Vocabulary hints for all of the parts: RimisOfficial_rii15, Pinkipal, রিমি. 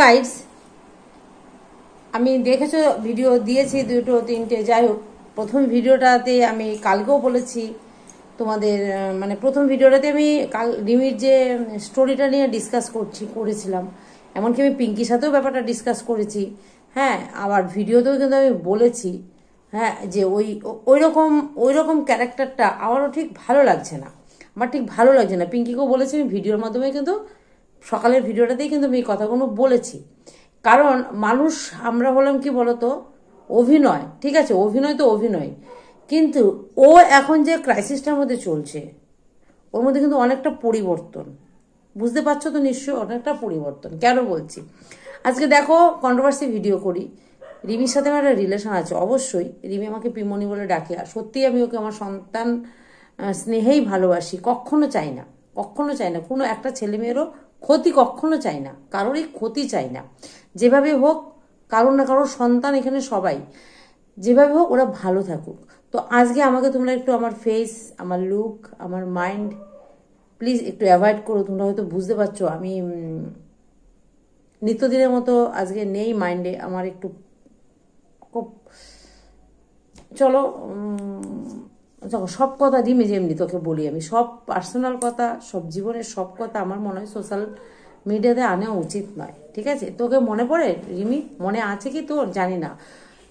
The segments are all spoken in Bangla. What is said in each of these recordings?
गाइड्स देखे भिडियो दिए दुटो तीनटे जो प्रथम भिडियोटाते कलके बोलेছি তোমাদের মানে প্রথম ভিডিওটাতে আমি কাল রিমির যে স্টোরিটা নিয়ে ডিসকাস করেছিলাম এমনকি আমি পিঙ্কির সাথেও ব্যাপারটা ডিসকাস করেছি। হ্যাঁ আবার ভিডিওতেও কিন্তু আমি বলেছি হ্যাঁ যে ওই রকম ক্যারেক্টারটা আমারও ঠিক ভালো লাগছে না, আমার ঠিক ভালো লাগছে না। পিঙ্কিকেও বলেছি আমি ভিডিওর মাধ্যমে, কিন্তু সকালের ভিডিওটাতেই কিন্তু আমি এই কথাগুলো বলেছি। কারণ মানুষ আমরা হলাম কি বলতো অভিনয়, ঠিক আছে অভিনয় তো অভিনয়, কিন্তু ও এখন যে ক্রাইসিসটার মধ্যে চলছে ওর মধ্যে কিন্তু অনেকটা পরিবর্তন, বুঝতে পারছো তো নিশ্চয়ই অনেকটা পরিবর্তন। কেন বলছি আজকে দেখো কন্ট্রোভার্সি ভিডিও করি, রিমির সাথে আমার একটা রিলেশন আছে অবশ্যই, রিমি আমাকে পিমনি বলে ডাকে আর সত্যিই আমি ওকে আমার সন্তান স্নেহেই ভালোবাসি, কখনো চাই না, কখনো চাই না কোনো একটা ছেলে মেয়েরও ক্ষতি, কখনো চাই না কারোরই ক্ষতি চাই না, যেভাবে হোক কারোর না কারোর সন্তান এখানে সবাই যেভাবে হোক ওরা ভালো থাকুক। তো আজকে আমাকে তোমরা একটু আমার ফেস, আমার লুক, আমার মাইন্ড প্লিজ একটু অ্যাভয়েড করো। তোমরা হয়তো বুঝতে পারছো আমি নিত্যদিনের মতো আজকে নেই মাইন্ডে আমার, একটু চলো সব কথা রিমি যেমনি তোকে বলি আমি, সব পার্সোনাল কথা সব জীবনের সব কথা আমার মনে হয় সোশ্যাল মিডিয়াতে আনা উচিত নয়, ঠিক আছে? তোকে মনে পড়ে রিমি, মনে আছে কি তোর জানি না,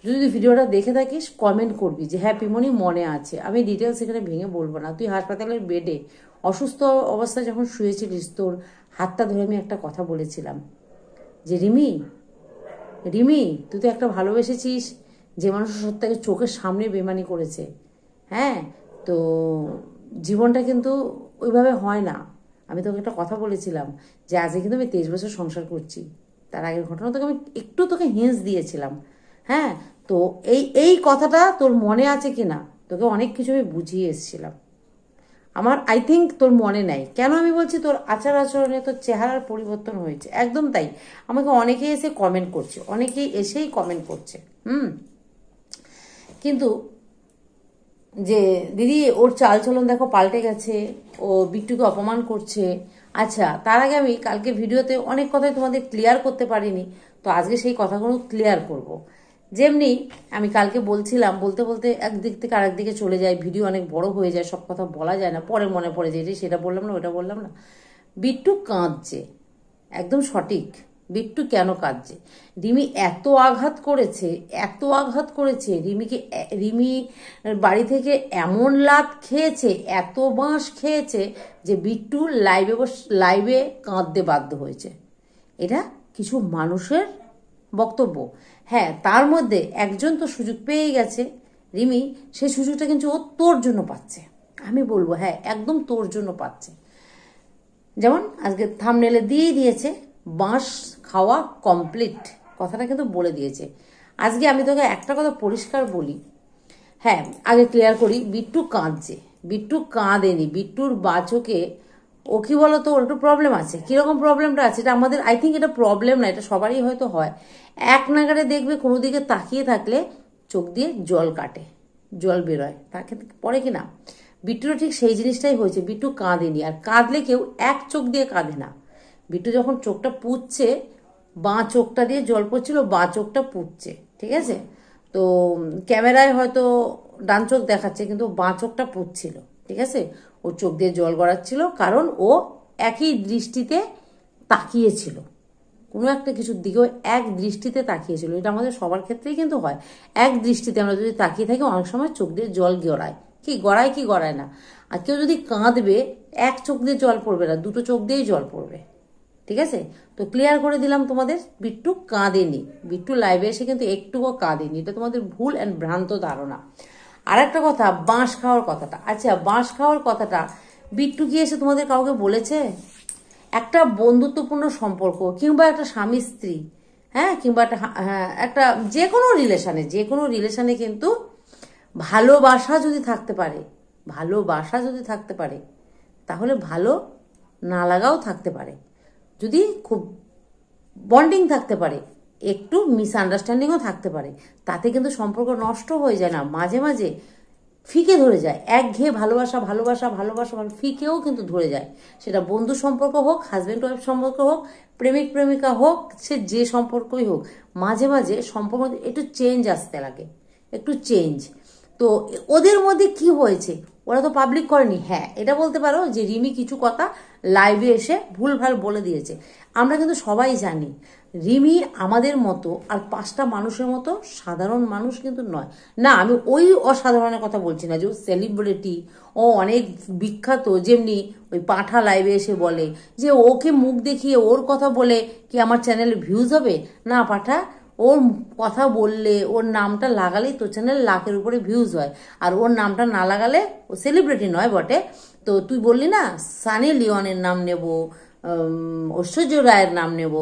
যদি ভিডিওটা দেখে থাকিস কমেন্ট করবি যে হ্যাঁ পিমনি মনে আছে। আমি ডিটেলস এখানে ভেঙে বলবো না, তুই হাসপাতালের বেডে অসুস্থ অবস্থায় যখন শুয়েছিলিস তোর হাতটা ধরে আমি একটা কথা বলেছিলাম যে রিমি রিমি তুই তো একটা ভালোবেসেছিস যে মানুষ সত্যকে চোখের সামনে বেমানি করেছে, হ্যাঁ তো জীবনটা কিন্তু ওইভাবে হয় না। আমি তোকে একটা কথা বলেছিলাম যে আজকে কিন্তু আমি 23 বছর সংসার করছি, তার আগের ঘটনা তোকে আমি একটু তোকে হিন্স দিয়েছিলাম। হ্যাঁ তো এই কথাটা তোর মনে আছে কি না, তোকে অনেক কিছু আমি বুঝিয়ে এসেছিলাম, আমার আই থিঙ্ক তোর মনে নাই। কেন আমি বলছি তোর আচার আচরণে তোর চেহারার পরিবর্তন হয়েছে, একদম তাই। আমাকে অনেকেই এসে কমেন্ট করছে, অনেকেই এসেই কমেন্ট করছে কিন্তু যে দিদি ওর চালচলন দেখো পাল্টে গেছে, ও বিট্টুকে অপমান করছে। আচ্ছা তার আগে আমি কালকে ভিডিওতে অনেক কথাই তোমাদের ক্লিয়ার করতে পারিনি, তো আজকে সেই কথাগুলো ক্লিয়ার করব। যেমনি আমি কালকে বলছিলাম বলতে বলতে একদিক থেকে আরেক দিকে চলে যায়, ভিডিও অনেক বড় হয়ে যায়, সব কথা বলা যায় না, পরে মনে পড়ে যে সেটা বললাম না ওটা বললাম না। বিট্টু কাঁদছে, একদম সঠিক, বিট্টু কেন কাঁদছে? রিমি এত আঘাত করেছে, এত আঘাত করেছে, রিমি বাড়ি থেকে এমন লাথ খেয়েছে, এত বাঁশ খেয়েছে যে বিট্টু লাইভে কাঁদতে বাধ্য হয়েছে। এটা কিছু মানুষের বক্তব্য। হ্যাঁ তার মধ্যে একজন তো সুযোগ পেয়ে গেছে রিমি, সেই সুযোগটা কিন্তু ও তোর জন্য পাচ্ছে, আমি বলবো হ্যাঁ একদম তোর জন্য পাচ্ছে। যেমন আজকে থাম্বনেলে দিয়ে দিয়েছে বাঁশ খাওয়া কমপ্লিট, কথাটা কিন্তু বলে দিয়েছে। আজকে আমি তোকে একটা কথা পরিষ্কার বলি, হ্যাঁ আগে ক্লিয়ার করি, বিট্টু কাঁদছে, বিট্টু কাঁদেনি, বিট্টুর বাচকে ও কি বলতো ওর একটু প্রবলেম আছে। কিরকম প্রবলেমটা আছে এটা আমাদের আই থিঙ্ক এটা প্রবলেম না, এটা সবারই হয়তো হয়, এক নাগারে দেখবে কোনো দিকে তাকিয়ে থাকলে চোখ দিয়ে জল কাটে, জল বেরোয়, তাকে পরে কি না বিট্টুরও ঠিক সেই জিনিসটাই হয়েছে। বিট্টু কাঁদেনি, আর কাঁদলে কেউ এক চোখ দিয়ে কাঁদে না। বিট্টু যখন চোখটা পুড়ছে, বাঁ চোখটা দিয়ে জল পড়ছিল, বাঁ চোখটা পুড়ছে, ঠিক আছে? তো ক্যামেরায় হয়তো ডান চোখ দেখাচ্ছে কিন্তু বাঁ চোখটা পুড়ছিল, ঠিক আছে? ওর চোখ দিয়ে জল গড়াচ্ছিল কারণ ও একই দৃষ্টিতে তাকিয়েছিল, কোনো একটা কিছুর দিকেও এক দৃষ্টিতে তাকিয়েছিল। এটা আমাদের সবার ক্ষেত্রেই কিন্তু হয়, এক দৃষ্টিতে আমরা যদি তাকিয়ে থাকি অনেক সময় চোখ দিয়ে জল গড়ায়, কি গড়ায় না। আর কেউ যদি কাঁদবে এক চোখ দিয়ে জল পড়বে না, দুটো চোখ দিয়েই জল পড়বে, ঠিক আছে? তো ক্লিয়ার করে দিলাম তোমাদের, বিট্টু কাঁদেনি, বিট্টু লাইভে এসে কিন্তু একটুও কাঁদেনি, এটা তোমাদের ভুল অ্যান্ড ভ্রান্ত ধারণা। আর একটা কথা বাঁশ খাওয়ার কথাটা, আচ্ছা বাঁশ খাওয়ার কথাটা বিট্টু কি এসে তোমাদের কাউকে বলেছে? একটা বন্ধুত্বপূর্ণ সম্পর্ক কিংবা একটা স্বামী স্ত্রী, হ্যাঁ কিংবা একটা যে কোনো রিলেশনে কিন্তু ভালোবাসা যদি থাকতে পারে তাহলে ভালো না লাগাও থাকতে পারে, যদি খুব বন্ডিং থাকতে পারে, একটু মিসআন্ডারস্ট্যান্ডিংও থাকতে পারে, তাতে কিন্তু সম্পর্ক নষ্ট হয়ে যায় না। মাঝে মাঝে ফিকে ধরে যায়, একঘেয়ে ভালোবাসা ভালোবাসা ভালোবাসা মানে ফিকেও কিন্তু ধরে যায়। সেটা বন্ধু সম্পর্ক হোক, হাজব্যান্ড ওয়াইফ সম্পর্ক হোক, প্রেমিক প্রেমিকা হোক, সে যে সম্পর্কই হোক, মাঝে মাঝে সম্পর্ক একটু চেঞ্জ আসতে লাগে, একটু চেঞ্জ। তো ওদের মধ্যে কি হয়েছে, ওরা তো পাবলিক করেনি। হ্যাঁ, এটা বলতে পারো যে রিমি কিছু কথা লাইভে এসে ভুলভাল বলে দিয়েছে। আমরা কিন্তু সবাই জানি রিমি আমাদের মতো আর পাঁচটা মানুষের মতো সাধারণ মানুষ কিন্তু নয়। না, আমি ওই অসাধারণের কথা বলছি না যে ও সেলিব্রিটি, ও অনেক বিখ্যাত। যেমনি ওই পাঁঠা লাইভে এসে বলে যে ওকে মুখ দেখিয়ে ওর কথা বলে কি আমার চ্যানেলে ভিউজ হবে না, পাঁঠা ওর কথা বললে ওর নামটা লাগালেই তোর চ্যানেল লাখের উপরে ভিউজ হয়, আর ওর নামটা না লাগালে ও সেলিব্রিটি নয় বটে। তো তুই বললি না সানি লিওনের নাম নেব, ঐশ্বর্য রায়ের নাম নেব,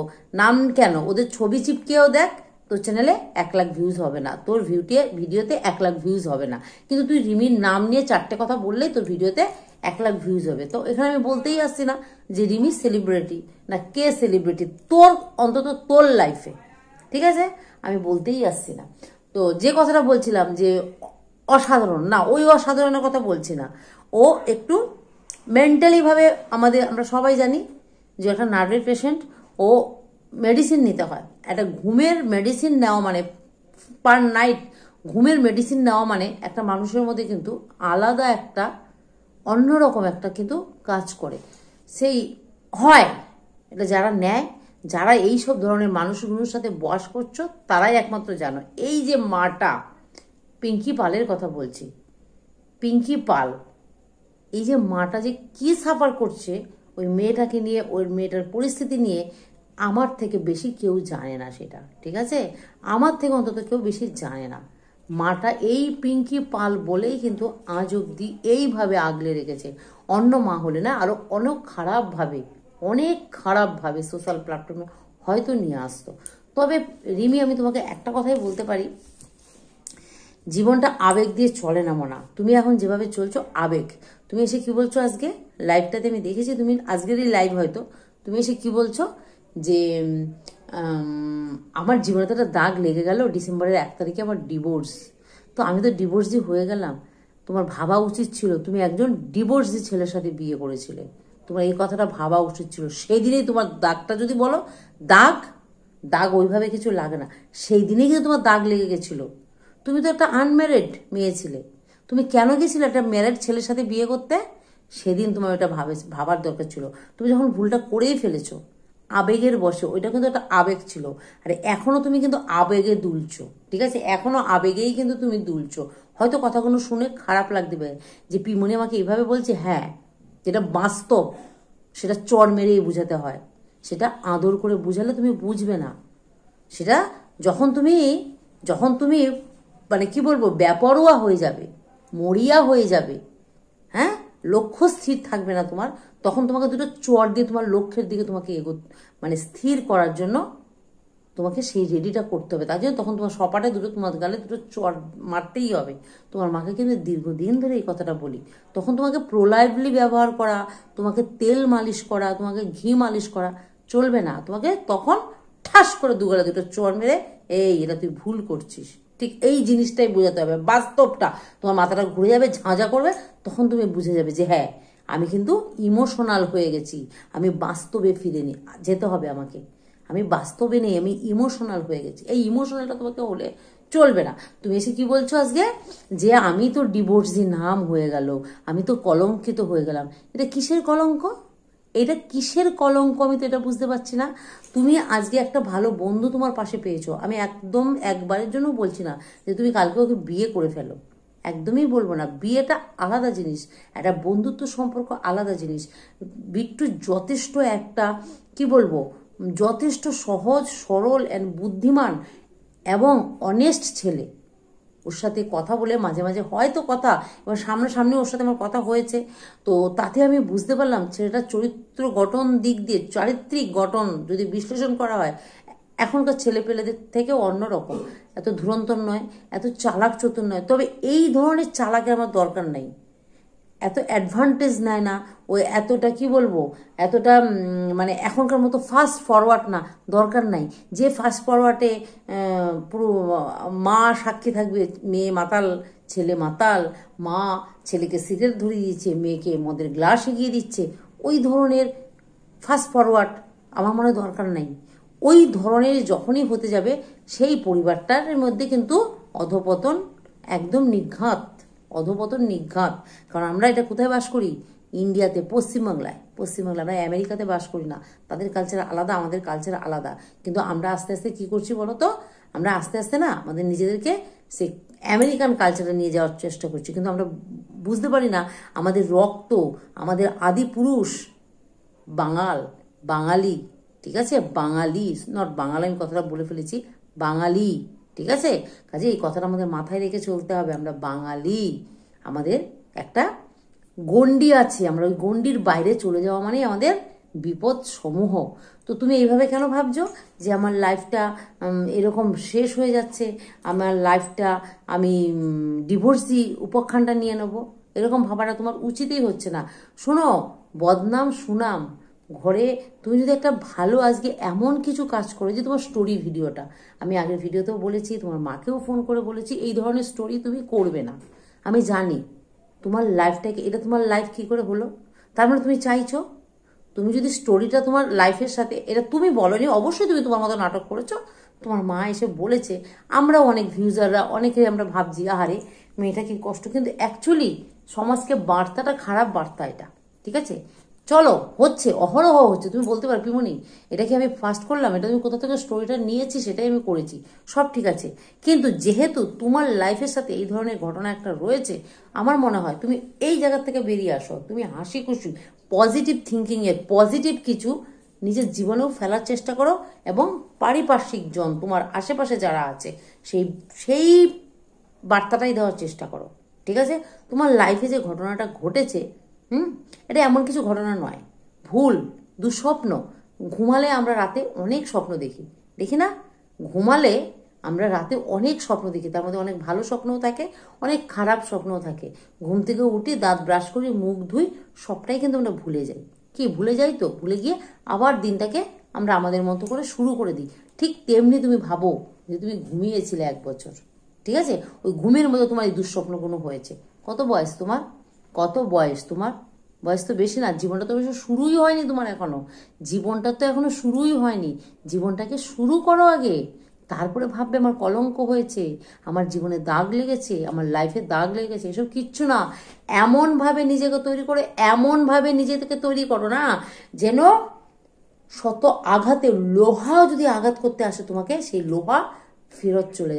নাম কেন, ওদের ছবি চিপকেও দেখ তোর চ্যানেলে 1 লাখ ভিউজ হবে না, তোর ভিডিওতে 1 লাখ ভিউজ হবে না, কিন্তু তুই রিমির নাম নিয়ে 4টে কথা বললেই তোর ভিডিওতে 1 লাখ ভিউজ হবে। তো এখানে আমি বলতেই আসছি না যে রিমি সেলিব্রিটি না কে সেলিব্রিটি, তোর অন্তত তোর লাইফে, ঠিক আছে, আমি বলতেই আসছি না। তো যে কথাটা বলছিলাম যে অসাধারণ, না ওই অসাধারণের কথা বলছি না, ও একটু মেন্টালিভাবে আমাদের, আমরা সবাই জানি যে একটা নার্ভের পেশেন্ট, ও মেডিসিন নিতে হয়, একটা ঘুমের মেডিসিন নেওয়া মানে পার নাইট ঘুমের মেডিসিন নেওয়া মানে একটা মানুষের মধ্যে কিন্তু আলাদা একটা অন্যরকম একটা কিন্তু কাজ করে, সেই হয় এটা যারা নেয়, যারা এইসব ধরনের মানুষগুলোর সাথে বাস করছো তারাই একমাত্র জানো। এই যে মাটা পিঙ্কিপালের কথা বলছি, পিঙ্কিপাল এই যে মাটা যে কি সাফার করছে ওই মেয়েটাকে নিয়ে, ওই মেয়েটার পরিস্থিতি নিয়ে আমার থেকে বেশি কেউ জানে না সেটা, ঠিক আছে, আমার থেকে অন্তত কেউ বেশি জানে না। মাটা এই পিঙ্কিপাল বলেই কিন্তু আজ অব্দি এইভাবে আগলে রেখেছে, অন্য মা হলে না আরও অনেক খারাপভাবে সোশ্যাল প্ল্যাটফর্মে হয়তো নিয়ে আসতো। তবে রিমি, আমি তোমাকে একটা কথাই বলতে পারি, জীবনটা আবেগ দিয়ে চলে না মনা, তুমি এখন যেভাবে চলছো আবেগ, তুমি এসে কি বলছো আজকে লাইভটাতে, আমি দেখেছি তুমি আজকেরই লাইভ হয়তো, তুমি এসে কি বলছো যে আমার জীবনে তো একটা দাগ লেগে গেল, ডিসেম্বরের 1 তারিখে আমার ডিভোর্স, তো আমি তো ডিভোর্সই হয়ে গেলাম। তোমার ভাবা উচিত ছিল তুমি একজন ডিভোর্সি ছেলের সাথে বিয়ে করেছিলে, তোমার এই কথাটা ভাবা উচিত ছিল সেই দিনেই। তোমার দাগটা যদি বলো, দাগ ওইভাবে কিছু লাগে না, সেই দিনেই কিন্তু তোমার দাগ লেগে গেছিলো। তুমি তো একটা আনম্যারিড মেয়ে ছিলে, তুমি কেন গেছিলে একটা ম্যারিড ছেলের সাথে বিয়ে করতে? সেদিন তোমার ওটা ভাবার দরকার ছিল। তুমি যখন ভুলটা করেই ফেলেছো আবেগের বশে, ওইটা কিন্তু একটা আবেগ ছিল, আর এখনও তুমি কিন্তু আবেগে দুলছো, ঠিক আছে, এখনও আবেগেই কিন্তু তুমি দুলছো। হয়তো কথাগুলো শুনে খারাপ লাগতে পারে যে পিমনি আমাকে এইভাবে বলছে, হ্যাঁ যেটা বাস্তব সেটা চড় মেরেই বোঝাতে হয়, সেটা আদর করে বুঝালে তুমি বুঝবে না, সেটা যখন তুমি মানে কি বলবো ব্যাপরোয়া হয়ে যাবে, মরিয়া হয়ে যাবে, হ্যাঁ লক্ষ্য স্থির থাকবে না তোমার, তখন তোমাকে দুটো চড় দিয়ে তোমার লক্ষ্যের দিকে তোমাকে মানে স্থির করার জন্য তোমাকে সেই রেডিটা করতে হবে। তার জন্য তখন তোমার সপাটে তোমার গালে দুটো চড় মারতেই হবে। তোমার মাকে কিন্তু দীর্ঘদিন ধরে এই কথাটা বলি, তখন তোমাকে প্রোলাইভলি ব্যবহার করা, তোমাকে তেল মালিশ করা, তোমাকে ঘি মালিশ করা চলবে না, তোমাকে তখন ঠাস করে দুগালে দুটো চড় মেরে এটা তুই ভুল করছিস, ঠিক এই জিনিসটাই বোঝাতে হবে, বাস্তবটা। তোমার মাথাটা ঘুরে যাবে, ঝাঁঝা করবে, তখন তুমি বুঝে যাবে যে হ্যাঁ আমি কিন্তু ইমোশনাল হয়ে গেছি, আমি বাস্তবে ফিরে নিয়ে যেতে হবে আমাকে, আমি বাস্তবে নেই, আমি ইমোশনাল হয়ে গেছি, এই ইমোশনালটা তোমাকে হলে চলবে না। তুমি এসে কি বলছো আজকে যে আমি তো ডিভোর্সি নাম হয়ে গেল, আমি তো কলঙ্কিত হয়ে গেলাম, এটা কিসের কলঙ্ক, এটা কিসের কলঙ্ক আমি তো এটা বুঝতে পারছি না। তুমি আজকে একটা ভালো বন্ধু তোমার পাশে পেয়েছো, আমি একদম একবারের জন্য বলছি না যে তুমি কালকে ওকে বিয়ে করে ফেলো, একদমই বলবো না, বিয়েটা আলাদা জিনিস, একটা বন্ধুত্ব সম্পর্ক আলাদা জিনিস। বিট্টু যথেষ্ট একটা কি বলবো যথেষ্ট সহজ সরল অ্যান্ড বুদ্ধিমান এবং অনেস্ট ছেলে, ওর সাথে কথা বলে মাঝে মাঝে হয়তো কথা, এবার সামনাসামনি ওর সাথে আমার কথা হয়েছে, তো তাতে আমি বুঝতে পারলাম ছেলেটার চরিত্র গঠন দিক দিয়ে, চারিত্রিক গঠন যদি বিশ্লেষণ করা হয় এখনকার ছেলেপেলেদের থেকে অন্যরকম, এত ধুরন্তর নয়, এত চালাক চতুর নয়। তবে এই ধরনের চালাকের আমার দরকার নেই, এত অ্যাডভান্টেজ নেয় না, ওই এতটা কি বলবো এতটা মানে এখনকার মতো ফাস্ট ফরওয়ার্ড না, দরকার নাই। যে ফাস্ট ফরওয়ার্ডে পুরো মা সাক্ষী থাকবে, মেয়ে মাতাল ছেলে মাতাল, মা ছেলেকে সিগারেট ধরিয়ে দিচ্ছে, মেয়েকে মদের গ্লাস এগিয়ে দিচ্ছে, ওই ধরনের ফাস্ট ফরওয়ার্ড আমার মনে দরকার নাই। ওই ধরনের যখনই হতে যাবে সেই পরিবারটার মধ্যে কিন্তু অধঃপতন একদম নিঘাত, অধঃপতন নিঘাত। কারণ আমরা এটা কোথায় বাস করি? ইন্ডিয়াতে, পশ্চিমবাংলায়। পশ্চিমবাংলা, আমরা আমেরিকাতে বাস করি না, তাদের কালচার আলাদা, আমাদের কালচার আলাদা। কিন্তু আমরা আস্তে আস্তে কী করছি বলো তো, আমরা আস্তে আস্তে না আমাদের নিজেদেরকে সে আমেরিকান কালচারে নিয়ে যাওয়ার চেষ্টা করছি, কিন্তু আমরা বুঝতে পারি না আমাদের রক্ত, আমাদের আদি পুরুষ বাঙালি, ঠিক আছে? বাঙালি, নট বাঙালি, আমি কথাটা বলে ফেলেছি, বাঙালি, ঠিক আছে? কাজে এই কথাটা আমাদের মাথায় রেখে চলতে হবে। আমরা বাঙালি, আমাদের একটা গণ্ডি আছে, আমরা ওই গণ্ডির বাইরে চলে যাওয়া মানেই আমাদের বিপদ সমূহ। তো তুমি এইভাবে কেন ভাবছো যে আমার লাইফটা এরকম শেষ হয়ে যাচ্ছে, আমার লাইফটা আমি ডিভোর্সি উপখ্যানটা নিয়ে নেব, এরকম ভাবাটা তোমার উচিতই হচ্ছে না। শোনো, বদনাম সুনাম ঘরে, তুমি যদি একটা ভালো আজকে এমন কিছু কাজ করো, যে তোমার স্টোরি ভিডিওটা, আমি আগের ভিডিওতেও বলেছি, তোমার মাকেও ফোন করে বলেছি, এই ধরনের স্টোরি তুমি করবে না। আমি জানি তোমার লাইফটাকে, এটা তোমার লাইফ কি করে হলো, তার মানে তুমি চাইছো। তুমি যদি স্টোরিটা তোমার লাইফের সাথে, এটা তুমি বলনি, অবশ্যই তুমি তোমার মতো নাটক করেছো, তোমার মা এসে বলেছে, আমরা অনেক ভিউজাররা অনেকেই আমরা ভাবছি আহারে মেয়েটা কি কষ্ট, কিন্তু অ্যাকচুয়ালি সমাজকে বার্তাটা খারাপ বার্তা এটা, ঠিক আছে? চলো, হচ্ছে, অহরহ হচ্ছে। তুমি বলতে পারো পিমনি এটা কি আমি ফাস্ট করলাম, এটা তুমি কোথা থেকে স্টোরিটা নিয়েছি সেটাই আমি করেছি, সব ঠিক আছে। কিন্তু যেহেতু তোমার লাইফের সাথে এই ধরনের ঘটনা একটা রয়েছে, আমার মনে হয় তুমি এই জায়গা থেকে বেরিয়ে আসো। তুমি হাসি খুশি পজিটিভ থিঙ্কিংয়ের পজিটিভ কিছু নিজের জীবনেও ফেলার চেষ্টা করো, এবং পারিপার্শ্বিক জন তোমার আশেপাশে যারা আছে সেই বার্তাটাই দেওয়ার চেষ্টা করো, ঠিক আছে? তোমার লাইফে যে ঘটনাটা ঘটেছে, এটা এমন কিছু ঘটনা নয়, ভুল, দুঃস্বপ্ন। ঘুমালে আমরা রাতে অনেক স্বপ্ন দেখি, দেখি না? ঘুমালে আমরা রাতে অনেক স্বপ্ন দেখি, তার মধ্যে অনেক ভালো স্বপ্নও থাকে, অনেক খারাপ স্বপ্নও থাকে। ঘুম থেকে উঠি, দাঁত ব্রাশ করি, মুখ ধুই, সবটাই কিন্তু আমরা ভুলে যাই। কি ভুলে যাই? তো ভুলে গিয়ে আবার দিনটাকে আমরা আমাদের মতো করে শুরু করে দিই। ঠিক তেমনি তুমি ভাবো যে তুমি ঘুমিয়েছিলে 1 বছর, ঠিক আছে? ওই ঘুমের মধ্যে তোমার এই দুঃস্বপ্নগুলো হয়েছে। কত বয়স তোমার? বয়স তো বেশি না, জীবনটা তো বেশি শুরুই হয়নি তোমার এখনো, জীবনটা তো এখনো শুরুই হয়নি। জীবনটাকে শুরু করো আগে, তারপরে ভাববে আমার কলঙ্ক হয়েছে, আমার জীবনে দাগ লেগেছে, আমার লাইফে দাগ লেগেছে। এসব কিচ্ছু না। এমনভাবে নিজেকে তৈরি করো, এমনভাবে নিজেকে তৈরি করো না যেন শত আঘাতে, লোহাও যদি আঘাত করতে আসে তোমাকে, সেই লোহা ফেরত চলে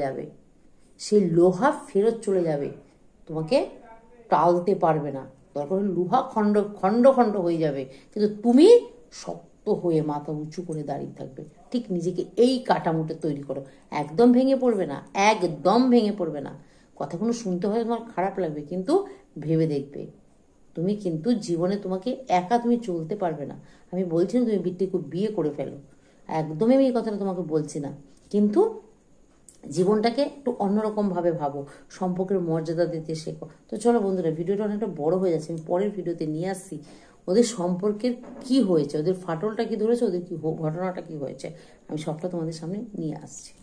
যাবে, তোমাকে টালতে পারবে না। দরকার হলে লোহা খণ্ড খণ্ড খণ্ড হয়ে যাবে, কিন্তু তুমি শক্ত হয়ে মাথা উঁচু করে দাঁড়িয়ে থাকবে। ঠিক নিজেকে এই কাঠামোটা তৈরি করো, একদম ভেঙে পড়বে না। কথাগুলো শুনতে হয় তোমার খারাপ লাগবে, কিন্তু ভেবে দেখবে তুমি কিন্তু জীবনে তোমাকে একা তুমি চলতে পারবে না। আমি বলছি না তুমি বিট্টিকে বিয়ে করে ফেলো, একদমই এই কথাটা তোমাকে বলছি না, কিন্তু জীবনটাকে একটু অন্যরকমভাবে ভাবো, সম্পর্কের মর্যাদা দিতে শেখো। তো চলো বন্ধুরা, ভিডিওটা অনেকটা বড় হয়ে যাচ্ছে, আমি পরের ভিডিওতে নিয়ে আসছি ওদের সম্পর্কের কি হয়েছে, ওদের ফাটলটা কি ধরেছে, ওদের কি ঘটনাটা কি হয়েছে, আমি সবটা তোমাদের সামনে নিয়ে আসছি।